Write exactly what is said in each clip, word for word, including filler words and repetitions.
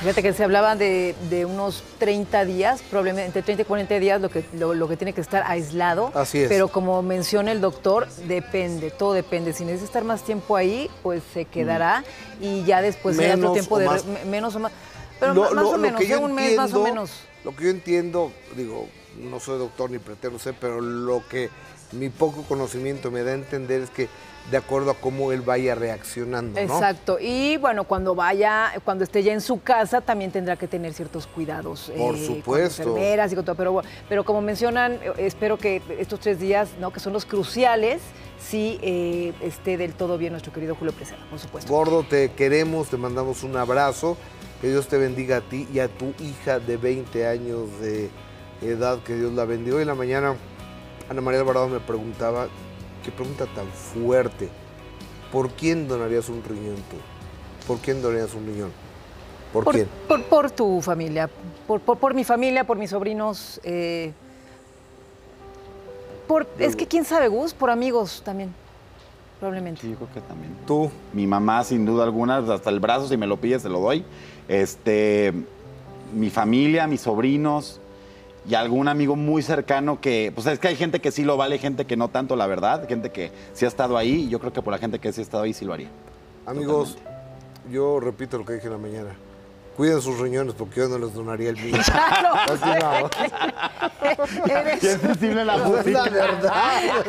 Fíjate que se hablaban de, de unos treinta días, probablemente entre treinta y cuarenta días lo que, lo, lo que tiene que estar aislado. Así es. Pero como menciona el doctor, depende, todo depende. Si necesita estar más tiempo ahí, pues se quedará y ya después será otro tiempo de... Más. Menos o más. Pero lo, más lo, o menos, ¿eh? Un mes más o menos. Lo que yo entiendo, digo, no soy doctor ni pretendo ser, pero lo que mi poco conocimiento me da a entender es que de acuerdo a cómo él vaya reaccionando, ¿no? Exacto. Y bueno, cuando vaya, cuando esté ya en su casa, también tendrá que tener ciertos cuidados. Por eh, supuesto. Con enfermeras y con todo. Pero, pero como mencionan, espero que estos tres días, ¿no? Que son los cruciales, sí eh, esté del todo bien nuestro querido Julio Preciado, por supuesto. Gordo, te queremos, te mandamos un abrazo. Que Dios te bendiga a ti y a tu hija de veinte años de edad, que Dios la bendiga. Hoy en la mañana, Ana María Alvarado me preguntaba... Qué pregunta tan fuerte. ¿Por quién donarías un riñón tú? ¿Por quién donarías un riñón? ¿Por, por quién? Por, por tu familia, por, por, por mi familia, por mis sobrinos. Eh, por, es que quién sabe, Gus, por amigos también, probablemente. Sí, yo creo que también. Tú, mi mamá, sin duda alguna, hasta el brazo, si me lo pides, te lo doy. Este, mi familia, mis sobrinos... Y algún amigo muy cercano que... Pues es que hay gente que sí lo vale, gente que no tanto, la verdad. Gente que sí ha estado ahí. Y yo creo que por la gente que sí ha estado ahí, sí lo haría. Amigos, totalmente. Yo repito lo que dije en la mañana. Cuiden sus riñones porque yo no les donaría el mío. Ya lo sé. Es sensible la música. Es la verdad.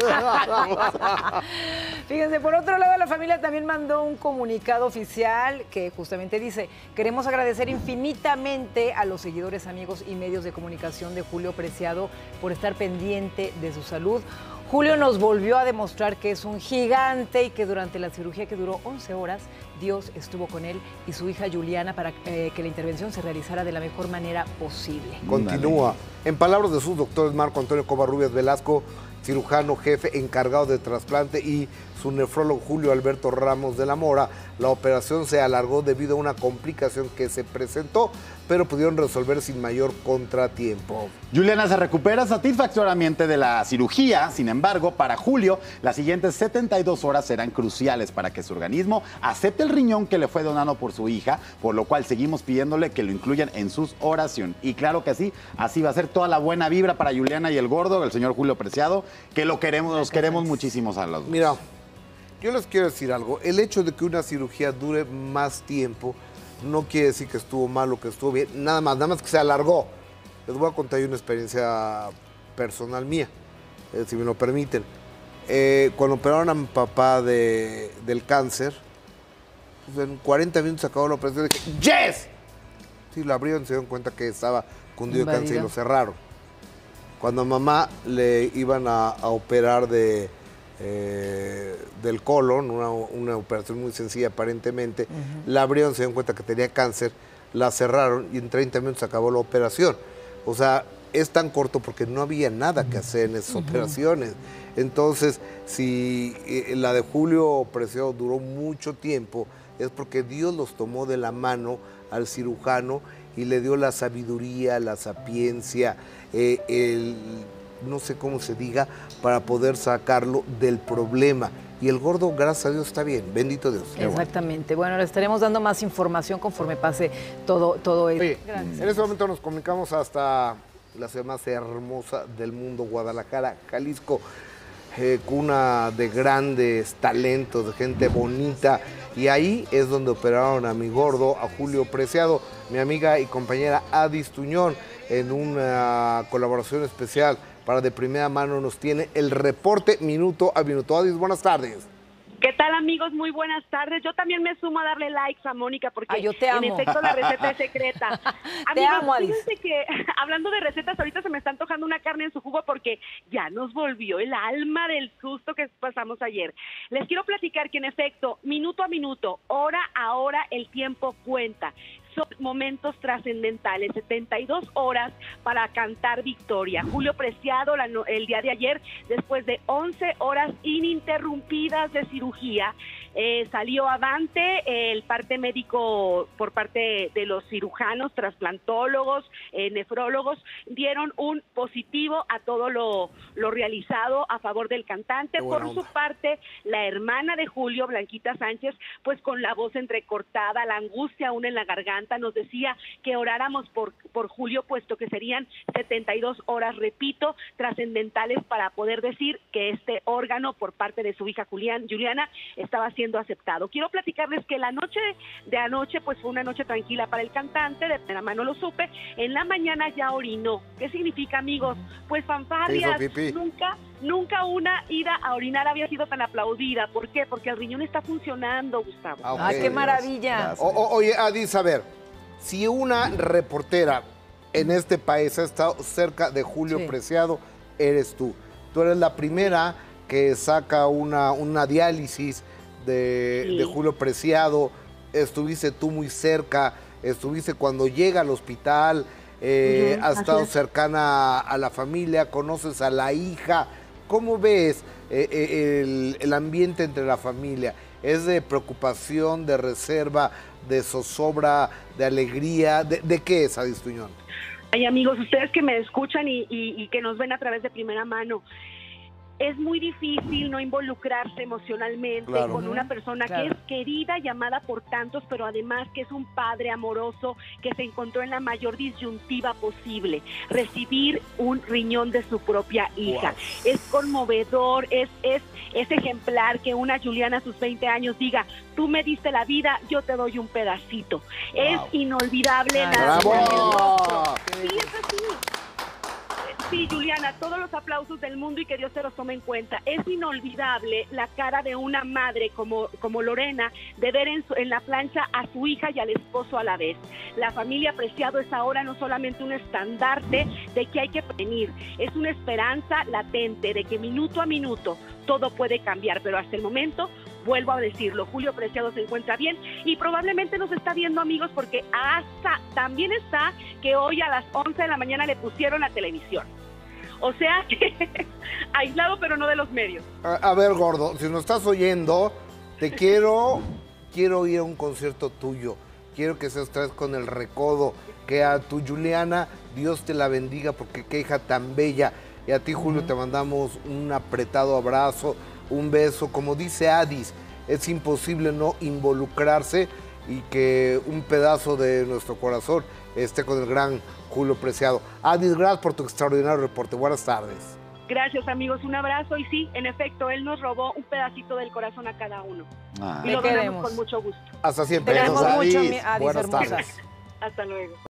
Fíjense, por otro lado, la familia también mandó un comunicado oficial que justamente dice: queremos agradecer infinitamente a los seguidores, amigos y medios de comunicación de Julio Preciado por estar pendiente de su salud. Julio nos volvió a demostrar que es un gigante y que durante la cirugía, que duró once horas, Dios estuvo con él y su hija Juliana para eh, que la intervención se realizara de la mejor manera posible. Continúa. En palabras de sus doctores Marco Antonio Covarrubias Velasco, cirujano jefe encargado de trasplante, y su nefrólogo Julio Alberto Ramos de la Mora, la operación se alargó debido a una complicación que se presentó, pero pudieron resolver sin mayor contratiempo. Juliana se recupera satisfactoriamente de la cirugía, sin embargo, para Julio, las siguientes setenta y dos horas serán cruciales para que su organismo acepte el riñón que le fue donado por su hija, por lo cual seguimos pidiéndole que lo incluyan en sus oraciones. Y claro que sí, así va a ser toda la buena vibra para Juliana y el gordo, el señor Julio Preciado, que lo queremos, los queremos muchísimos a los dos. Mira, yo les quiero decir algo. El hecho de que una cirugía dure más tiempo no quiere decir que estuvo mal o que estuvo bien. Nada más, nada más que se alargó. Les voy a contar una experiencia personal mía, eh, si me lo permiten. Eh, cuando operaron a mi papá de, del cáncer, pues en cuarenta minutos acabó la operación. Dije, ¡yes! Sí, lo abrieron y se dieron cuenta que estaba cundido de cáncer y lo cerraron. Cuando a mamá le iban a, a operar de... Eh, del colon, una, una operación muy sencilla aparentemente, uh-huh. La abrieron, se dieron cuenta que tenía cáncer, la cerraron y en treinta minutos acabó la operación. O sea, es tan corto porque no había nada que hacer en esas uh-huh. operaciones. Entonces, si eh, la de Julio Preciado duró mucho tiempo, es porque Dios los tomó de la mano al cirujano y le dio la sabiduría, la sapiencia, eh, el... no sé cómo se diga, para poder sacarlo del problema. Y el gordo, gracias a Dios, está bien. Bendito Dios. Exactamente. Bueno, le estaremos dando más información conforme pase todo, todo esto. Oye, gracias. En este momento nos comunicamos hasta la ciudad más hermosa del mundo, Guadalajara, Jalisco. Eh, cuna de grandes talentos, de gente bonita. Y ahí es donde operaron a mi gordo, a Julio Preciado, mi amiga y compañera Adis Tuñón, en una colaboración especial. Para De Primera Mano nos tiene el reporte minuto a minuto. Adis, buenas tardes. ¿Qué tal, amigos? Muy buenas tardes. Yo también me sumo a darle likes a Mónica porque Ay, yo te amo. En efecto la receta es secreta. Te amigos, amo, Adis. Fíjense que hablando de recetas, ahorita se me está antojando una carne en su jugo porque ya nos volvió el alma del susto que pasamos ayer. Les quiero platicar que en efecto, minuto a minuto, hora a hora, el tiempo cuenta. Son momentos trascendentales, setenta y dos horas para cantar victoria. Julio Preciado, la, el día de ayer, después de once horas ininterrumpidas de cirugía, Eh, salió avante el parte médico por parte de los cirujanos, trasplantólogos, eh, nefrólogos, dieron un positivo a todo lo, lo realizado a favor del cantante. Por onda. Su parte, la hermana de Julio, Blanquita Sánchez, pues con la voz entrecortada, la angustia aún en la garganta, nos decía que oráramos por, por Julio, puesto que serían setenta y dos horas, repito, trascendentales para poder decir que este órgano por parte de su hija Julián, Juliana estaba siendo siendo aceptado. Quiero platicarles que la noche de anoche, pues fue una noche tranquila para el cantante, de primera mano lo supe, en la mañana ya orinó. ¿Qué significa, amigos? Pues fanfarrias, nunca, nunca una ida a orinar había sido tan aplaudida. ¿Por qué? Porque el riñón está funcionando, Gustavo. Ah, okay. ¡Ay, qué maravilla! O, o, oye, Adis, a ver, si una reportera en este país ha estado cerca de Julio sí. Preciado, eres tú. Tú eres la primera que saca una, una diálisis De, sí. de Julio Preciado, estuviste tú muy cerca, estuviste cuando llega al hospital, eh, uh-huh, has estado es. cercana a, a la familia, conoces a la hija. ¿Cómo ves eh, el, el ambiente entre la familia? ¿Es de preocupación, de reserva, de zozobra, de alegría? ¿De, de qué es, Adis Tuñón? Ay, amigos, ustedes que me escuchan y, y, y que nos ven a través de primera mano, es muy difícil no involucrarse emocionalmente claro, con una persona claro. que es querida y amada por tantos, pero además que es un padre amoroso que se encontró en la mayor disyuntiva posible, recibir un riñón de su propia hija. Wow. Es conmovedor, es, es, es ejemplar que una Juliana a sus veinte años diga, tú me diste la vida, yo te doy un pedacito. Wow. Es inolvidable. Ay, la vida. Sí, es así. Sí, Juliana, todos los aplausos del mundo y que Dios te los tome en cuenta. Es inolvidable la cara de una madre como, como Lorena de ver en, su, en la plancha a su hija y al esposo a la vez. La familia Preciado es ahora no solamente un estandarte de que hay que prevenir, es una esperanza latente de que minuto a minuto todo puede cambiar, pero hasta el momento, vuelvo a decirlo, Julio Preciado se encuentra bien y probablemente nos está viendo, amigos, porque hasta también está que hoy a las once de la mañana le pusieron la televisión. O sea, que aislado pero no de los medios. A, a ver, gordo, si nos estás oyendo, te quiero, quiero ir a un concierto tuyo. Quiero que seas tres con el recodo, que a tu Juliana Dios te la bendiga porque qué hija tan bella. Y a ti, Julio, uh-huh. te mandamos un apretado abrazo, un beso, como dice Adis, es imposible no involucrarse y que un pedazo de nuestro corazón esté con el gran Julio Preciado. Adis, gracias por tu extraordinario reporte, buenas tardes. Gracias, amigos, un abrazo y sí, en efecto, él nos robó un pedacito del corazón a cada uno. Ah, y lo queremos con mucho gusto. Hasta siempre. Te queremos mucho, Adis, buenas tardes. Hasta luego.